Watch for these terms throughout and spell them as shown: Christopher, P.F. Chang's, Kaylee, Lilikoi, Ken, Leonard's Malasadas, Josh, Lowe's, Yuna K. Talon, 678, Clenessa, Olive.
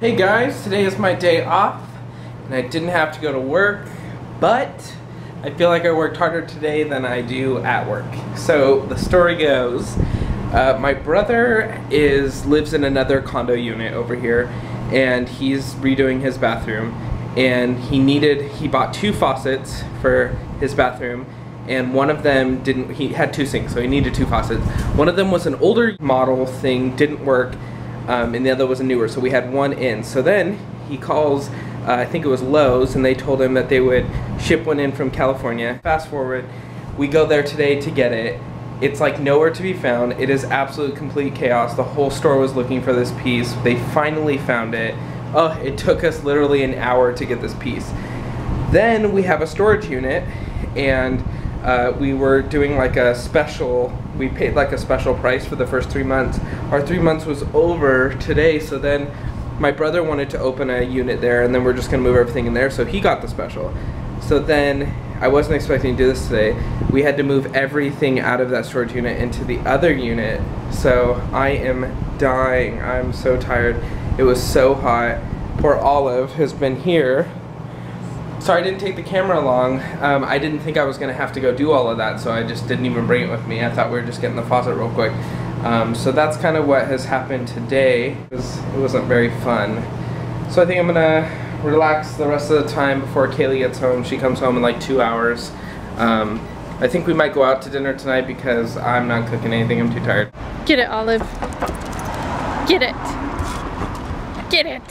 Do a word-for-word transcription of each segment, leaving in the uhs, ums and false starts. Hey guys, today is my day off and I didn't have to go to work, but I feel like I worked harder today than I do at work. So the story goes, uh, my brother is lives in another condo unit over here and he's redoing his bathroom, and he needed he bought two faucets for his bathroom, and one of them didn't he had two sinks, so he needed two faucets. One of them was an older model thing, didn't work. Um, and the other was a newer, so we had one in. So then he calls, uh, I think it was Lowe's, and they told him that they would ship one in from California. Fast forward, we go there today to get it. It's like nowhere to be found. It is absolute complete chaos. The whole store was looking for this piece. They finally found it. Oh, it took us literally an hour to get this piece. Then we have a storage unit, and Uh, we were doing like a special, we paid like a special price for the first three months. Our three months was over today, so then my brother wanted to open a unit there, and then we're just gonna move everything in there, so he got the special. So then, I wasn't expecting to do this today. We had to move everything out of that storage unit into the other unit, so I am dying. I'm so tired. It was so hot. Poor Olive has been here. So I didn't take the camera along. Um, I didn't think I was gonna have to go do all of that, so I just didn't even bring it with me. I thought we were just getting the faucet real quick. Um, so that's kind of what has happened today. It, was, it wasn't very fun. So I think I'm gonna relax the rest of the time before Kaylee gets home. She comes home in like two hours. Um, I think we might go out to dinner tonight because I'm not cooking anything, I'm too tired. Get it, Olive. Get it. Get it.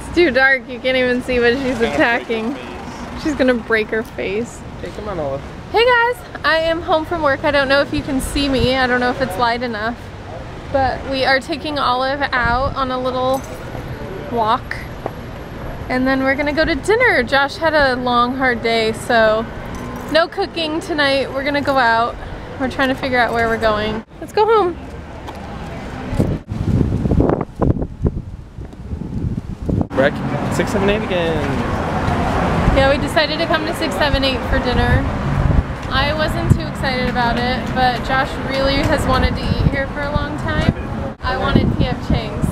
It's too dark, you can't even see what she's attacking. She's gonna break her face. Take them on, Olive. Hey guys, I am home from work. I don't know if you can see me, I don't know if it's light enough, but we are taking Olive out on a little walk and then we're gonna go to dinner. Josh had a long hard day, so no cooking tonight. We're gonna go out. We're trying to figure out where we're going. Let's go home. We're at six seven eight again. Yeah, we decided to come to six seven eight for dinner. I wasn't too excited about it, but Josh really has wanted to eat here for a long time. I wanted P F Chang's.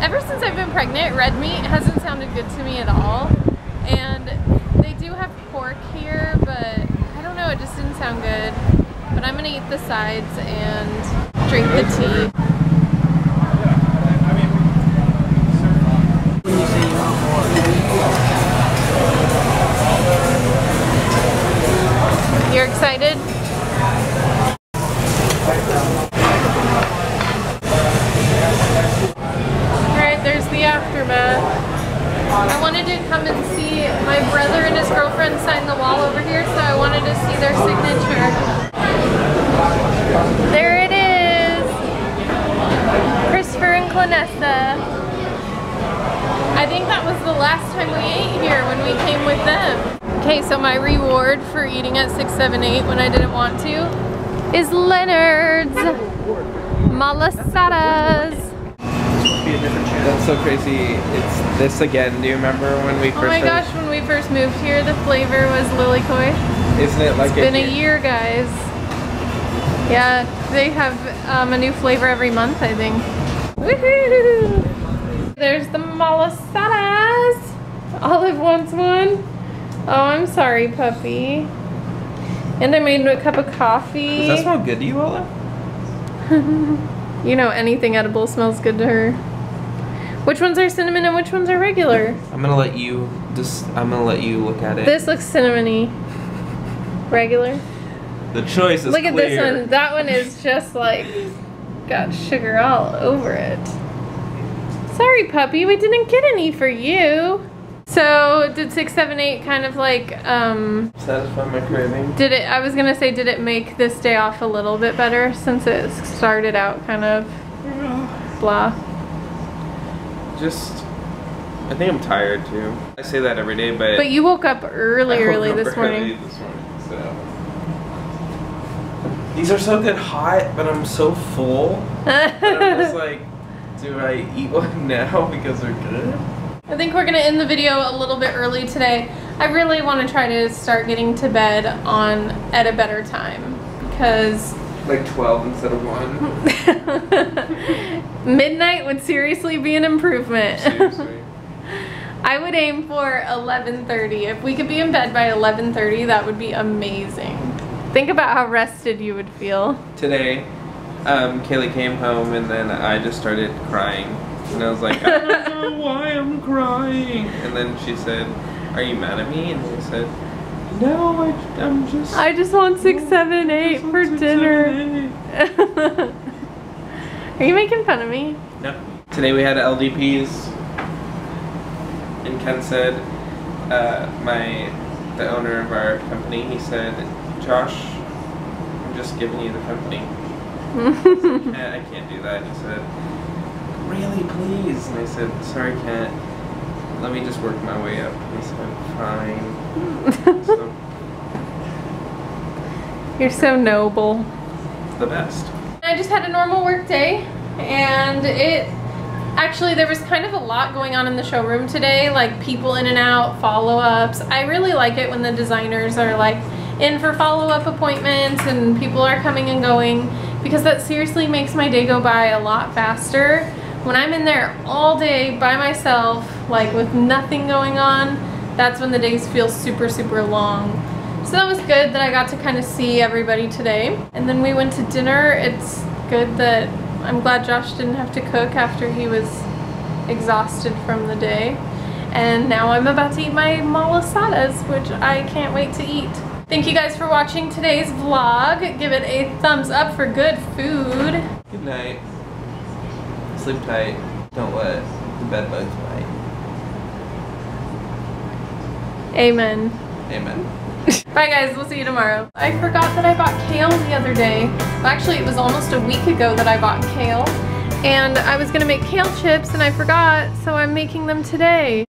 Ever since I've been pregnant, red meat hasn't sounded good to me at all. And they do have pork here, but I don't know, it just didn't sound good. But I'm gonna eat the sides and drink the tea. You're excited? Alright, there's the aftermath. I wanted to come and see my brother and his girlfriend sign the wall over here, so I wanted to see their signature. There it is! Christopher and Clenessa. I think that was the last time we ate here, when we came with them. Okay, so my reward for eating at six seven eight when I didn't want to is Leonard's Malasadas. That's so crazy. It's this again. Do you remember when we first? Oh my gosh, when we first moved here, the flavor was Lilikoi. Isn't it like it's been a year, guys? Yeah, they have um, a new flavor every month, I think. Woohoo! There's the malasadas. Olive wants one. Oh, I'm sorry, puppy. And I made a cup of coffee. Does that smell good to you, Olive? You know, anything edible smells good to her. Which ones are cinnamon and which ones are regular? I'm gonna let you just. I'm gonna let you look at it. This looks cinnamony. Regular. The choice is. Look at clear. This one. That one is just like got sugar all over it. Sorry, puppy, we didn't get any for you. So, did six seven eight kind of like, um... satisfy my craving? Did it, I was gonna say, did it make this day off a little bit better since it started out kind of blah? Just, I think I'm tired too. I say that every day, but... But you woke up early, I woke early, up this early this morning. So. These are so good hot, but I'm so full. That I'm just like... Do I eat one now because they're good? I think we're gonna end the video a little bit early today. I really want to try to start getting to bed on at a better time because Like twelve instead of one. Midnight would seriously be an improvement. Seriously. I would aim for eleven thirty. If we could be in bed by eleven thirty, that would be amazing. Think about how rested you would feel. Today, um, Kaylee came home and then I just started crying. And I was like, I don't know why I'm crying. And then she said, are you mad at me? And I said, no, I, I'm just... I just want six seven eight for dinner. Are you making fun of me? No. Today we had L D Ps. And Ken said, uh, my, the owner of our company, he said, Josh, I'm just giving you the company. I, said, I can't do that. And he said, really, please? And I said, sorry, Ken. Let me just work my way up. And he said, fine. So, you're so noble. The best. I just had a normal work day, and it... Actually, there was kind of a lot going on in the showroom today, like people in and out, follow-ups. I really like it when the designers are like in for follow-up appointments and people are coming and going, because that seriously makes my day go by a lot faster. When I'm in there all day by myself, like with nothing going on, that's when the days feel super, super long. So that was good that I got to kind of see everybody today. And then we went to dinner. It's good that I'm glad Josh didn't have to cook after he was exhausted from the day. And now I'm about to eat my malasadas, which I can't wait to eat. Thank you guys for watching today's vlog. Give it a thumbs up for good food. Good night. Sleep tight. Don't let the bed bugs bite. Amen. Amen. Bye guys, we'll see you tomorrow. I forgot that I bought kale the other day. Well, actually, it was almost a week ago that I bought kale. And I was gonna make kale chips and I forgot, so I'm making them today.